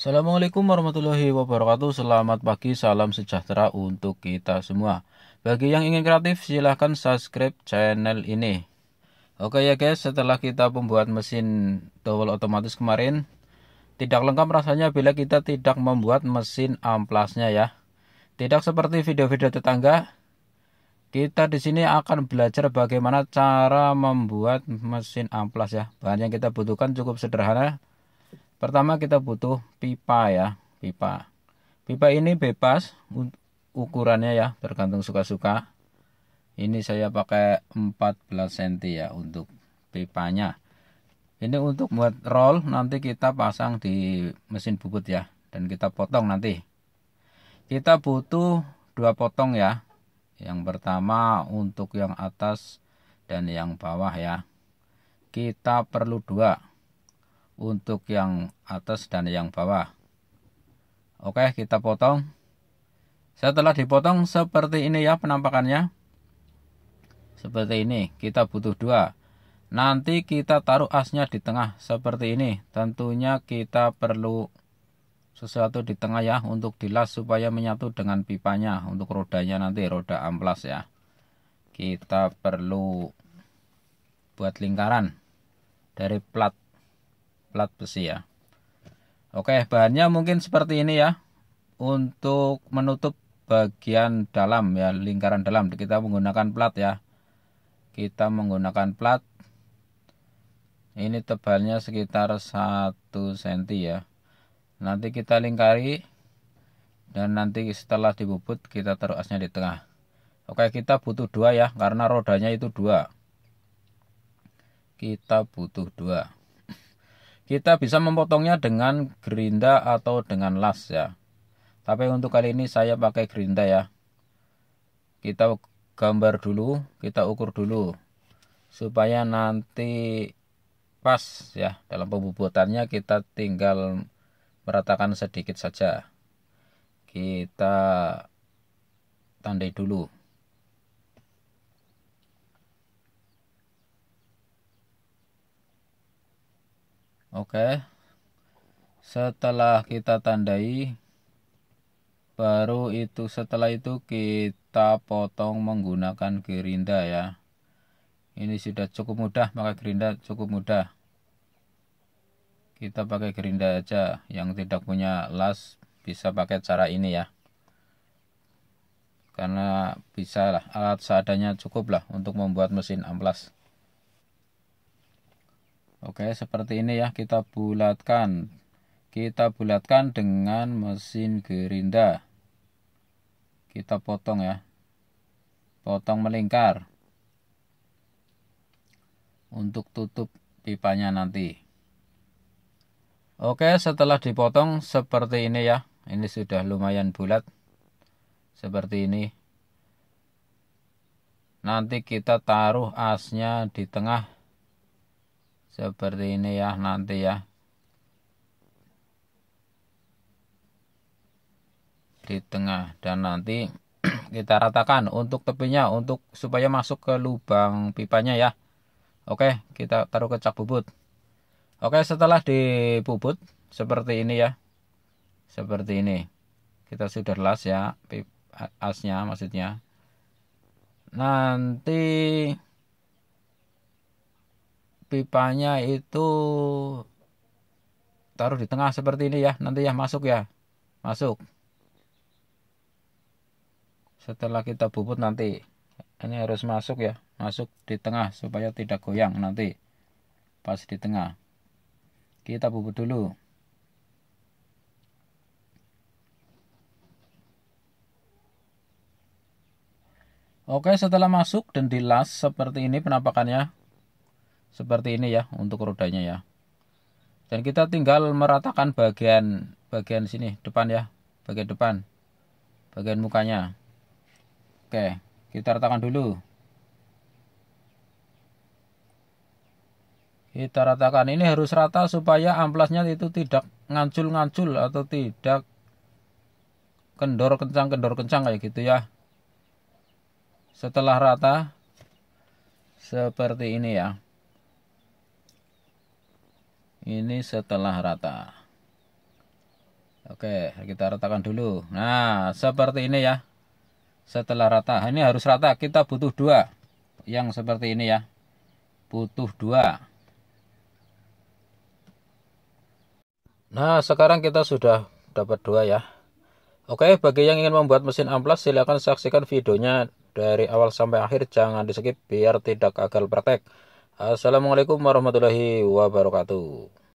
Assalamualaikum warahmatullahi wabarakatuh. Selamat pagi, salam sejahtera untuk kita semua. Bagi yang ingin kreatif silahkan subscribe channel ini. Oke ya guys, setelah kita membuat mesin dowel otomatis kemarin, tidak lengkap rasanya bila kita tidak membuat mesin amplasnya ya. Tidak seperti video-video tetangga, kita di sini akan belajar bagaimana cara membuat mesin amplas ya. Bahan yang kita butuhkan cukup sederhana. Pertama kita butuh pipa ya, pipa ini bebas ukurannya ya, tergantung suka-suka. Ini saya pakai 14 cm ya untuk pipanya. Ini untuk buat roll, nanti kita pasang di mesin bubut ya, dan kita potong nanti. Kita butuh 2 potong ya, yang pertama untuk yang atas dan yang bawah ya. Kita perlu 2 untuk yang atas dan yang bawah. Oke, kita potong. Setelah dipotong seperti ini ya penampakannya, seperti ini. Kita butuh 2. Nanti kita taruh asnya di tengah seperti ini. Tentunya kita perlu sesuatu di tengah ya untuk dilas supaya menyatu dengan pipanya, untuk rodanya nanti, roda amplas ya. Kita perlu buat lingkaran dari plat besi ya. Oke, bahannya mungkin seperti ini ya. Untuk menutup bagian dalam ya, lingkaran dalam, kita menggunakan plat ya. Kita menggunakan plat. Ini tebalnya sekitar 1 cm ya. Nanti kita lingkari, dan nanti setelah dibubut kita taruh asnya di tengah. Oke, kita butuh 2 ya, karena rodanya itu 2. Kita butuh 2. Kita bisa memotongnya dengan gerinda atau dengan las ya. Tapi untuk kali ini saya pakai gerinda ya. Kita gambar dulu, kita ukur dulu, supaya nanti pas ya. Dalam pembubutannya kita tinggal meratakan sedikit saja. Kita tandai dulu. Oke, setelah kita tandai, setelah itu kita potong menggunakan gerinda ya. Ini sudah cukup mudah, pakai gerinda cukup mudah. Kita pakai gerinda aja, yang tidak punya las bisa pakai cara ini ya. Karena bisa lah, alat seadanya cukup lah untuk membuat mesin amplas. Oke, seperti ini ya, kita bulatkan dengan mesin gerinda. Kita potong ya, potong melingkar untuk tutup pipanya nanti. Oke, setelah dipotong seperti ini ya, ini sudah lumayan bulat seperti ini. Nanti kita taruh asnya di tengah seperti ini ya, nanti ya, di tengah, dan nanti kita ratakan untuk tepinya, untuk supaya masuk ke lubang pipanya ya. Oke, kita taruh ke cak bubut. Oke, setelah dibubut seperti ini ya, seperti ini. Kita sudah las ya, asnya maksudnya. Nanti pipanya itu taruh di tengah seperti ini ya, nanti ya, masuk ya, masuk. Setelah kita bubut nanti ini harus masuk ya, masuk di tengah supaya tidak goyang, nanti pas di tengah. Kita bubut dulu. Oke, setelah masuk dan dilas seperti ini penampakannya, seperti ini ya untuk rodanya ya. Dan kita tinggal meratakan bagian sini depan ya, bagian depan, bagian mukanya. Oke, kita ratakan dulu. Kita ratakan, ini harus rata supaya amplasnya itu tidak ngancul-ngancul atau tidak kendor-kencang kayak gitu ya. Setelah rata seperti ini ya. Ini setelah rata. Oke, kita ratakan dulu. Nah, seperti ini ya. Setelah rata, ini harus rata. Kita butuh dua. Yang seperti ini ya. Butuh dua. Nah, sekarang kita sudah dapat dua ya. Oke, bagi yang ingin membuat mesin amplas, silakan saksikan videonya dari awal sampai akhir. Jangan di skip biar tidak gagal praktek. Assalamualaikum warahmatullahi wabarakatuh.